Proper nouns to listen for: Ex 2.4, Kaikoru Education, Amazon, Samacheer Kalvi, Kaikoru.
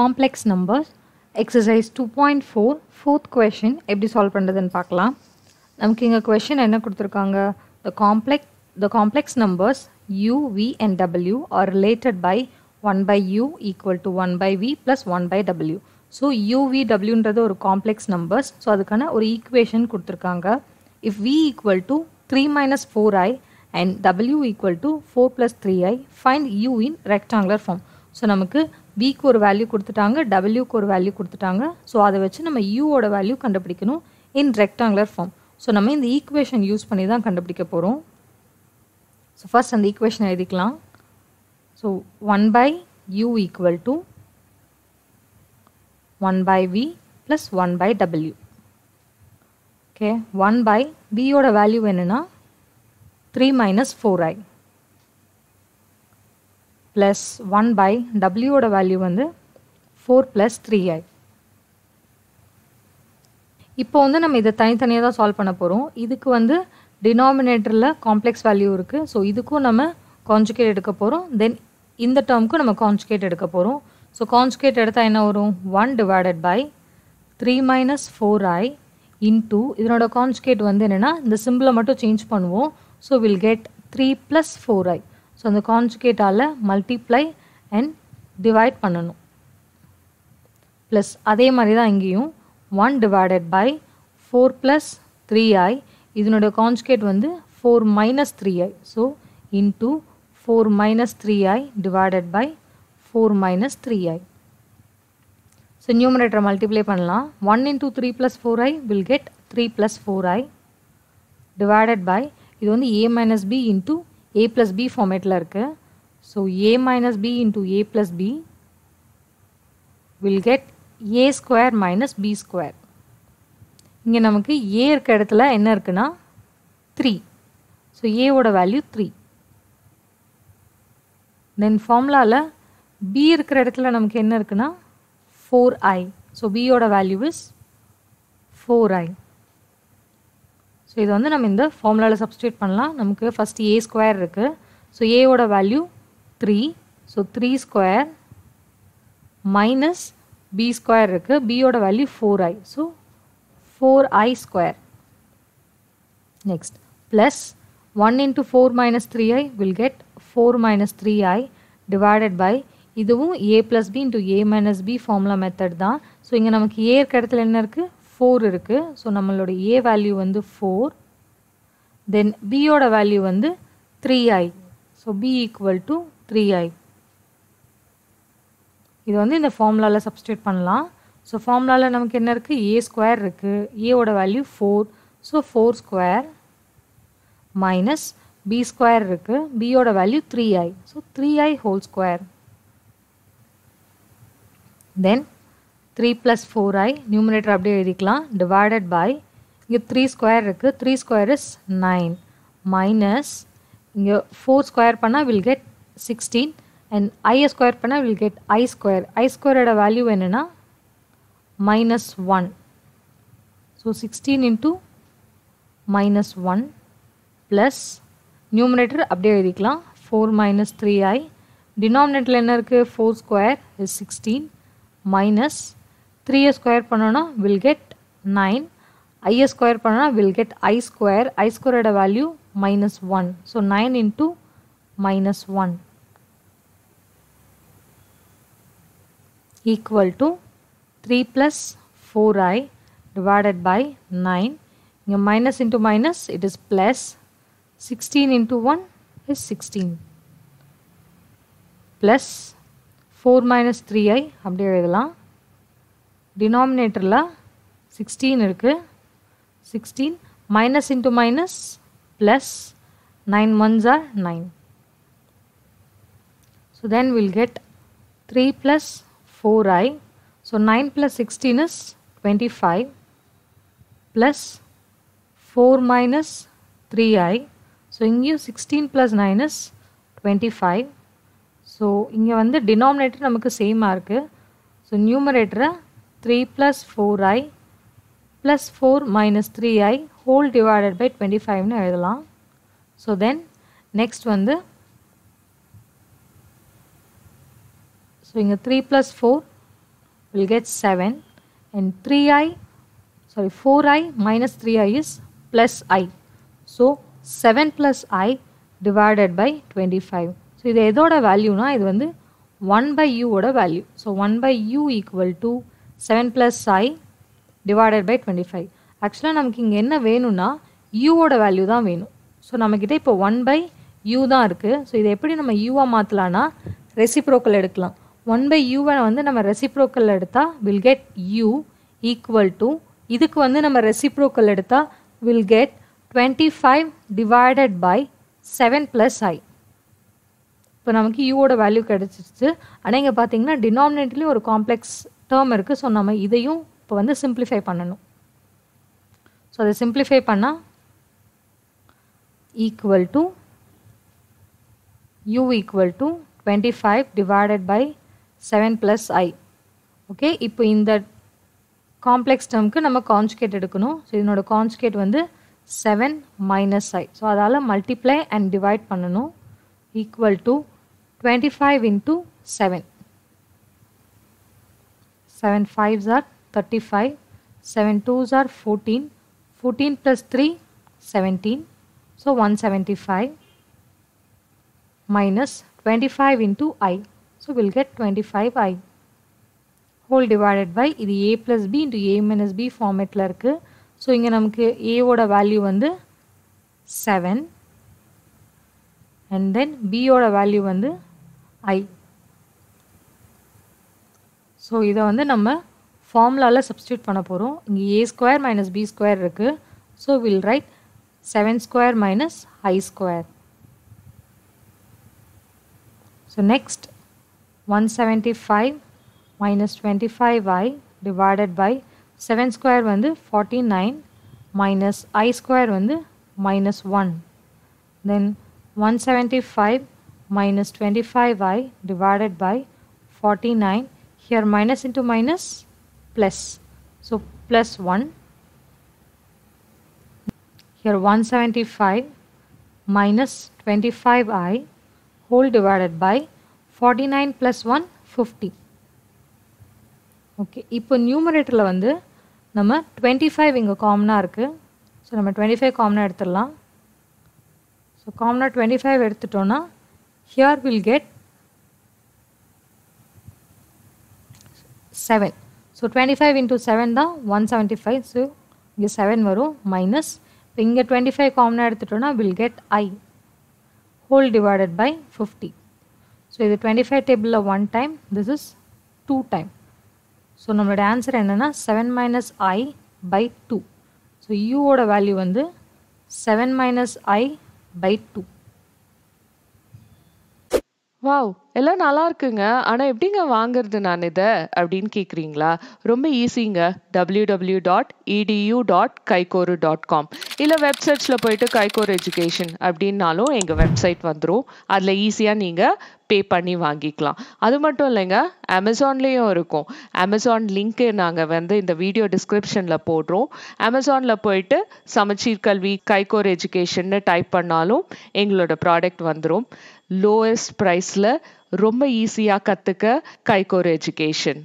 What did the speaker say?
Complex numbers exercise 2.4 fourth question எப்படி solve பண்றதுன்னு பார்க்கலாம். நமக்கு இங்க क्वेश्चन என்ன கொடுத்திருக்காங்க? The complex numbers u, v and w are related by 1 by u equal to 1 by v plus 1 by w. So u, v, w ன்றது ஒரு complex numbers. So அதுக்கான ஒரு equation கொடுத்திருக்காங்க. If v equal to 3 minus 4i and w equal to 4 plus 3i, find u in rectangular form. So நமக்கு v க்கு ஒரு value கொடுத்துட்டாங்க, w க்கு ஒரு value கொடுத்துட்டாங்க. So அதை வச்சு நம்ம u ஓட value கண்டுபிடிக்கணும் in rectangular form. So நம்ம இந்த equation யூஸ் பண்ணி தான் கண்டுபிடிக்க போறோம். So first அந்த equation எழுதிக்கலாம். So 1 by u equal to 1 by v plus 1 by w. Okay, 1 by v ஓட value என்னன்னா 3 minus 4i. Plus 1 by w ஓட வேல்யூ வந்து 4 plus 3i. இப்போ வந்து நம்ம இதை தனித்தனியாக தான் சால்வ் பண்ண போகிறோம். இதுக்கு வந்து டினாமினேட்டரில் காம்ப்ளெக்ஸ் வேல்யூ இருக்குது. ஸோ இதுக்கும் நம்ம கான்ஜுகேட் எடுக்க போகிறோம். தென் இந்த டேர்முக்கும் நம்ம கான்ஜுகேட் எடுக்க போகிறோம். ஸோ கான்ஜுகேட் எடுத்தால் என்ன வரும்? 1 divided by 3 minus 4i into இதனோட கான்ஜுகேட் வந்து என்னென்னா இந்த சிம்பிளை மட்டும் சேஞ்ச் பண்ணுவோம். So will get 3 plus 4i. So அந்த கான்ஜுகேட்டால் மல்டிப்ளை அண்ட் டிவைட் பண்ணணும். ப்ளஸ் அதே மாதிரி தான் இங்கேயும் 1 டிவைடட் பை 4 ப்ளஸ் 3i, இதனுடைய கான்ஜுகேட் வந்து 4 minus 3i. So into 4 minus 3i divided by 4 minus 3i. So நியூமரேட்டரை மல்டிப்ளை பண்ணலாம். 1 into 3 plus 4i will get 3 plus 4i divided by இது வந்து a minus b into a plus b formatல இருக்கு. So a minus b into a plus b will get a square minus b square. இங்க நமக்கு a இருக்க இடத்துல என்ன இருக்குன்னா 3. So a ஓட வேல்யூ 3. தென் ஃபார்முலால b இருக்கிற இடத்துல நமக்கு என்ன இருக்குன்னா 4i. So b ஓட வேல்யூ இஸ் 4i. ஸோ இது வந்து நம்ம இந்த ஃபார்முலாவில் சப்ஸ்டியூட் பண்ணலாம். நமக்கு ஃபஸ்ட்டு ஏ ஸ்கொயர் இருக்குது. ஸோ ஏவோட value 3. So 3 square minus B square இருக்குது. பியோட value 4i. So 4i square. Next plus 1 into 4 minus 3i will get 4 minus 3i divided by இதுவும் ஏ ப்ளஸ் பி இன்ட்டு ஏ மைனஸ் பி ஃபார்முலா மெத்தட் தான். So இங்கே நமக்கு ஏ இருக்க இடத்துல என்ன இருக்குது? 4 இருக்கு. ஸோ நம்மளோட a வேல்யூ வந்து 4. தென் b ஓட வேல்யூ வந்து 3i. So b equal to 3i. இது வந்து இந்த ஃபார்முலாவில் சப்ஸ்டியூட் பண்ணலாம். ஸோ ஃபார்முலாவில் நமக்கு என்ன இருக்குது? a ஸ்கொயர் இருக்குது. a ஓட value 4. So 4 square minus b square இருக்குது. b ஓட value 3i. So 3i whole square. Then 3 plus 4i numerator அப்படியே எழுதிக்கலாம். டிவைடட் பை இங்கே 3 ஸ்கொயர் இருக்குது. 3 ஸ்கொயர் இஸ் 9 மைனஸ் இங்கே 4 ஸ்கொயர் பண்ணால் will get 16 and i square பண்ணால் will get i square. i ஸ்கொயரோட வேல்யூ என்னென்னா minus 1. So 16 into minus 1 plus numerator அப்படியே எழுதிக்கலாம். 4 மைனஸ் 3i. டினாமினேட்டரில் என்ன இருக்குது? 4 ஸ்கொயர் இஸ் 16 மைனஸ் 3ஐ ஸ்கொயர் பண்ணோன்னா வில் கெட் 9. ஐயை ஸ்கொயர் பண்ணோன்னா will get i square. i ஸ்கொயரோட value minus 1. So 9 into minus 1 equal to 3 plus 4i divided by 9. இங்கே minus into minus it is plus. 16 into 1 is 16 plus 4 minus 3i அப்படியே எழுதலாம். டினாமினேட்டரில் 16 இருக்குது. 16 minus into minus plus 9 ones are 9. So then we'll get 3 plus 4i. So 9 plus 16 is 25 plus 4 minus 3i. So இங்கேயும் 16 plus 9 is 25. So இங்கே வந்து denominator நமக்கு சேமாக இருக்குது. ஸோ நியூமரேட்டரை 3 plus 4i plus 4 minus 3i whole divided by 25ன்னு எழுதலாம். So then next வந்து ஸோ இங்கே 3 plus 4 we'll get 7, and 4i minus 3i is plus I. So 7 plus I divided by 25. So this is the value, this is 1 by u value. So 1 by u equal to 7 plus I divided by 25. Actually, we have u value. So we have 1 by u. So this is the u reciprocal. 1 by u and reciprocal will get u equal to, this reciprocal will get 25 divided by 7 plus I. Now we have u value. And we have a denominator, a complex term. So we have simplify this. So they simplify panna equal to u equal to 25 divided by 7 plus I. Okay, now in the complex term we have conjugate edukkano. So this conjugate is 7 minus I. So adala multiply and divide pannano equal to 25 into 7. 7 5s are 35, 7 2s are 14, 14 plus 3, 17. So 175 minus 25 into I. So we'll get 25i. Whole divided by a plus b into a minus b format. So inge namukku a value vandu 7 and then b value vandu I. So this vandu namma formula la substitute panna porom. A square minus b square irukku. So we'll write 7 square minus I square. So next 175 minus 25i divided by 7 square vandu 49 minus I square vandu minus 1. Then 175 minus 25i divided by 49, here minus into minus plus, so plus 1, here 175 minus 25i whole divided by 49 plus 1, 50. Okay, now numerator la vandu nama 25 inga common ah irukku, so nama 25 common ah eduthiralam. So common ah 25 eduthitona here we'll get 7. So 25 into 7 da 175. So 7 varu minus. Inge 25 common eduthitona we'll get I whole divided by 50. So the 25 table of 1 time. This is 2 time. So our answer is 7 minus I by 2. So u oda value vandu 7 minus I by 2. Wow, hello, nala irukkunga. Ana eppinga vaangirudhu naan idha appdin kekringla. Romba easy inga www.edu.kaikoru.com. Illa web search la poitu Kaikoru education appdin nalo enga website vandrum. Adla easy ah neenga pay பண்ணி வாங்கிக்கலாம். அது மட்டும் இல்லைங்க, Amazonலயும் இருக்கும். Amazon link நாங்க வந்து இந்த video டிஸ்கிரிப்ஷன்ல போடுறோம். Amazonல போய்ட்டு சமச்சீர் கல்வி கைகோர் எஜுகேஷன் டைப் பண்ணாலும் எங்களோட ப்ராடக்ட் வந்துரும். லோயஸ்ட் பிரைஸ்ல ரொம்ப ஈஸியா கத்துக்க கைகோர் எஜுகேஷன்.